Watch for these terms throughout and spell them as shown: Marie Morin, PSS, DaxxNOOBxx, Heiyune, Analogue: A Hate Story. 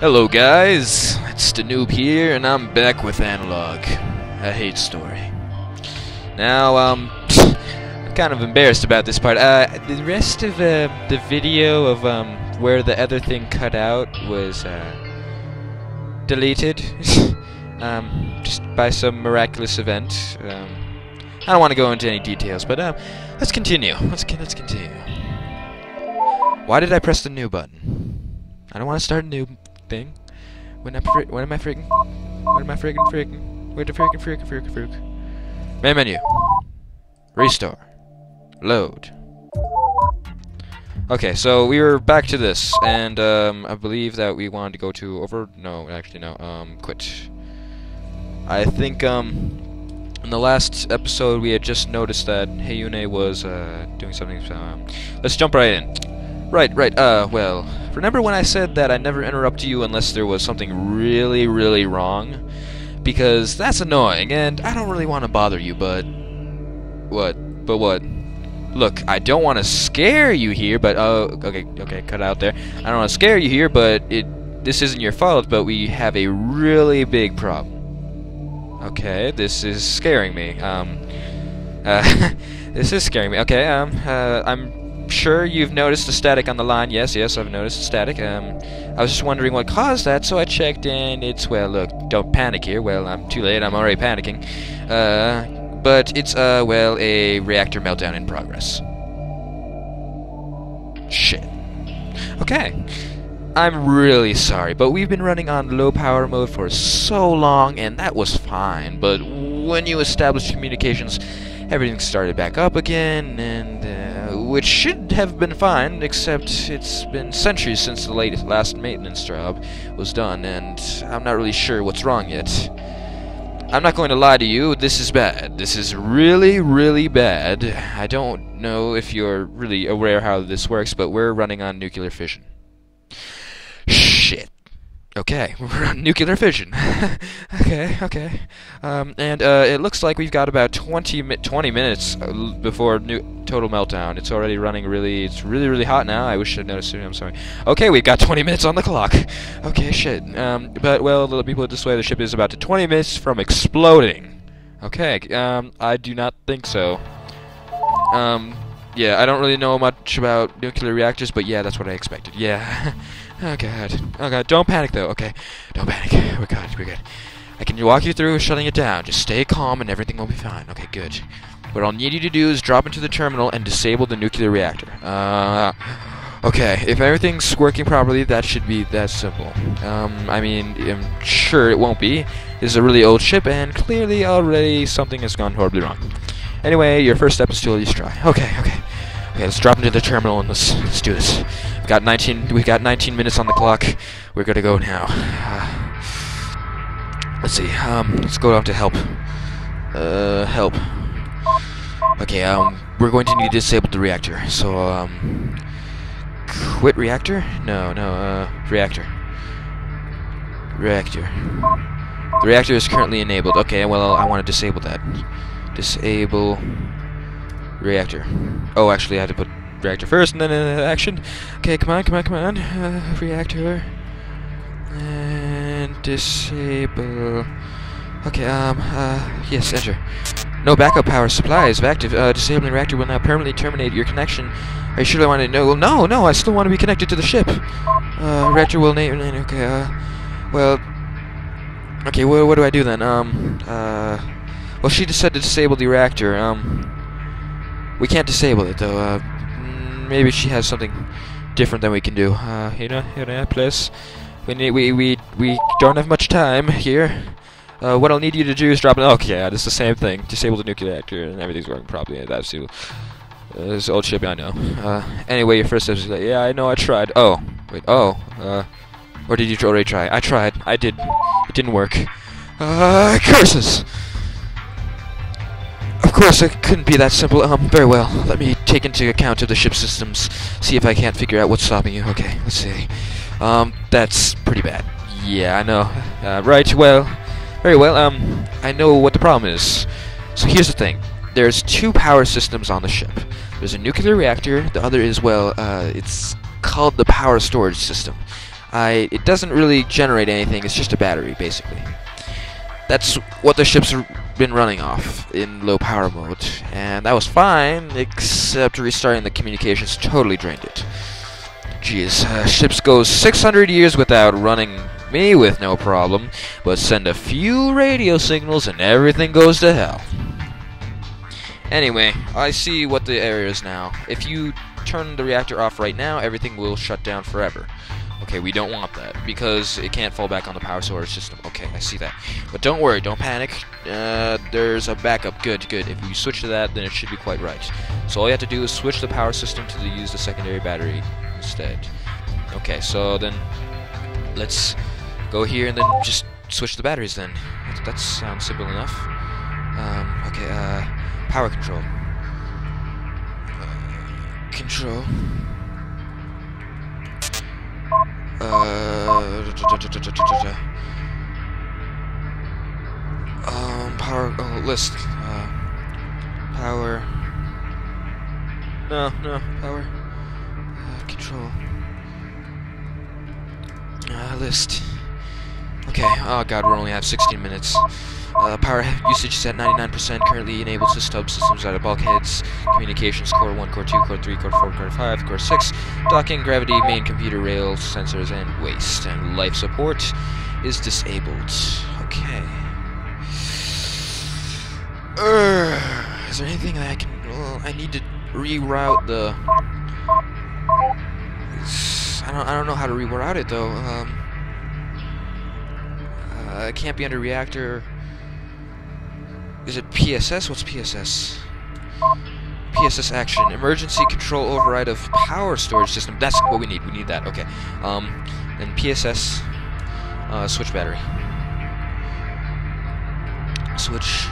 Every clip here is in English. Hello guys, it's DaxxNOOBxx here, and I'm back with Analogue: A Hate Story. Now, I'm kind of embarrassed about this part. The rest of the video of where the other thing cut out was deleted, just by some miraculous event. I don't want to go into any details, but let's continue. Let's continue. Why did I press the new button? I don't want to start a new thing. When am I friggin'? Main menu. Restore. Load. Okay, so we were back to this, and I believe that we wanted to go to quit. I think in the last episode we had just noticed that Heiyune was doing something, so let's jump right in. Well, remember when I said that I never interrupt you unless there was something really, really wrong? Because that's annoying, and I don't really want to bother you, but... What? But what? Look, I don't want to scare you here, but... okay, cut out there. I don't want to scare you here, but this isn't your fault, but we have a really big problem. Okay, this is scaring me. This is scaring me. Okay, I'm... sure you've noticed the static on the line. Yes, I've noticed the static. I was just wondering what caused that, so I checked, and it's, well, look, don't panic here. Well, I'm too late, I'm already panicking. But it's, well, a reactor meltdown in progress. Shit. Okay. I'm really sorry, but we've been running on low power mode for so long, and that was fine, but when you establish communications, everything started back up again, and which should have been fine, except it's been centuries since the last maintenance job was done, and I'm not really sure what's wrong yet. I'm not going to lie to you, this is bad. This is really, really bad. I don't know if you're really aware how this works, but we're running on nuclear fission. Shit. Okay, we're on nuclear fission. Okay. It looks like we've got about 20 minutes before total meltdown. It's already running really... It's really, really hot now. I wish I'd noticed sooner, I'm sorry. Okay, we've got 20 minutes on the clock. Okay, shit. But, well, the people this way, the ship is about to 20 minutes from exploding. Okay, I do not think so. Yeah, I don't really know much about nuclear reactors, but yeah, that's what I expected. Yeah. Oh god, don't panic though, okay? Don't panic. We're good. I can walk you through shutting it down. Just stay calm and everything will be fine. Okay, good. What I'll need you to do is drop into the terminal and disable the nuclear reactor. Okay, if everything's working properly, that should be that simple. I mean, I'm sure it won't be. This is a really old ship, and clearly already something has gone horribly wrong. Anyway, your first step is to at least try. Okay, let's drop into the terminal and let's do this. We've got 19 minutes on the clock. We're gonna go now. Let's see. Let's go down to help. Help. Okay. We're going to need to disable the reactor. So quit reactor? No. Reactor. Reactor. The reactor is currently enabled. Okay. Well, I want to disable that. Disable reactor. Oh, actually, I had to put reactor first and then action. Okay, come on. Reactor. And disable. Okay, yes, enter. No backup power supply is active. Disabling reactor will now permanently terminate your connection. Are you sure I want to know? No, I still want to be connected to the ship. Reactor will name. Okay, well. Okay, what do I do then? Well, she just said to disable the reactor. We can't disable it though. Maybe she has something different than we can do. Plus, we don't have much time here. What I'll need you to do is drop it. Okay, that's the same thing. Disable the nuclear reactor, and everything's working properly. That's the this old ship, I know. Anyway, your first step is like, yeah, I know, I tried. Oh, wait, or did you already try? I tried. I did. It didn't work. Curses. Of course, it couldn't be that simple. Very well. Let me take into account of the ship systems, see if I can't figure out what's stopping you. Okay, let's see. That's pretty bad. Yeah, I know. Right, well, very well, I know what the problem is. So here's the thing. There's two power systems on the ship. There's a nuclear reactor, the other is, well, it's called the power storage system. It doesn't really generate anything, it's just a battery, basically. That's what the ships have been running off in low power mode, and that was fine, except restarting the communications totally drained it. Jeez, ships go 600 years without running me with no problem, but send a few radio signals and everything goes to hell. Anyway, I see what the area is now. If you turn the reactor off right now, everything will shut down forever. Okay, we don't want that, because it can't fall back on the power storage system. Okay, I see that. But don't worry, don't panic. There's a backup. Good, good. If you switch to that, then it should be quite right. So all you have to do is switch the power system to use the secondary battery instead. Okay, so then let's go here and then just switch the batteries then. That sounds simple enough. Okay, power control. Control. Power, list, power, no, power, control, list, okay, oh god, we only have 16 minutes, power usage is at 99%, currently enabled subsystems out of bulkheads, communications, core 1, core 2, core 3, core 4, core 5, core 6, docking, gravity, main computer, rails, sensors, and waste, and life support is disabled. Okay. Is there anything that I can... Well, I need to reroute the... I don't know how to reroute it, though. It can't be under reactor... Is it PSS? What's PSS? PSS action. Emergency control override of power storage system. That's what we need. We need that. Okay. And PSS... switch battery. Switch...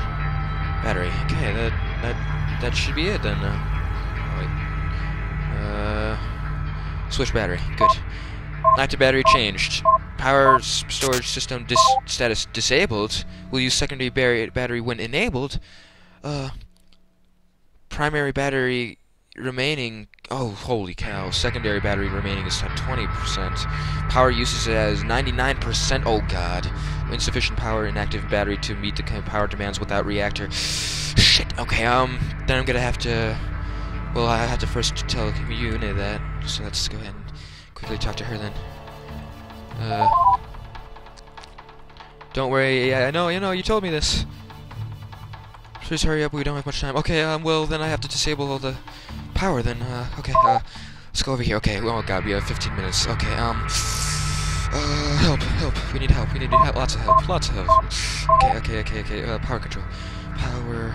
battery. Okay, that should be it then. Switch battery. Good. Active battery changed. Power storage system status disabled. We'll use secondary battery when enabled. Primary battery remaining. Oh, holy cow! Secondary battery remaining is at 20%. Power usage is 99%. Oh god! Insufficient power in active battery to meet the power demands without reactor. Shit. Okay. Then I'm gonna have to. Well, I have to first tell Heiyune that. So let's go ahead and quickly talk to her then. Don't worry. I know. You know. You told me this. Please hurry up. We don't have much time. Okay. Well, then I have to disable all the power then, okay, let's go over here, okay, oh god, we have 15 minutes, okay, help, we need help, lots of help, okay, power,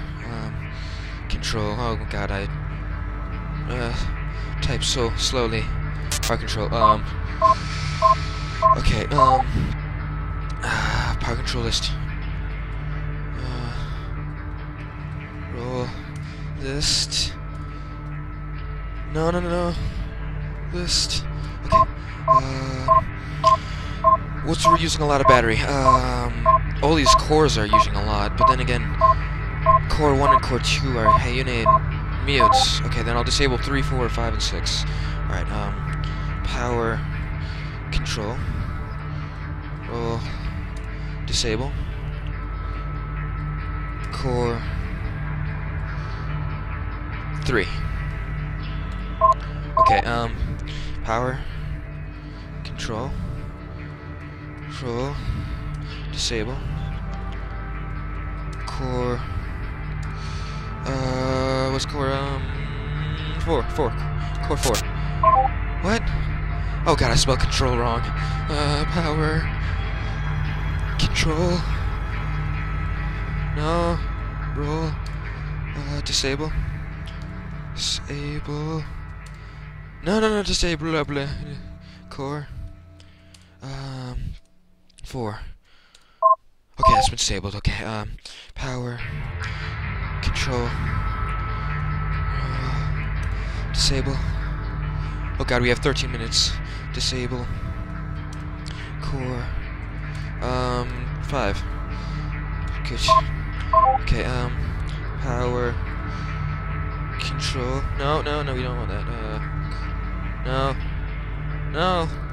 control, oh god, I, type so slowly, power control, okay, power control list, roll list, No. List. Okay. What's we're using a lot of battery? All these cores are using a lot, but then again, core 1 and core 2 are Heiyune and Mio's. Okay, then I'll disable 3, 4, 5, and 6. Alright, power, control, roll, disable, core 3. Okay, power, control, disable, core, what's core, core 4, what? Oh god, I spelled control wrong, power, control, no, roll, disable, No, just say blah. Core. 4. Okay, that's been disabled. Okay, power. Control. Disable. Oh god, we have 13 minutes. Disable. Core. 5. Good. Okay, power. Control. No, we don't want that. No, No.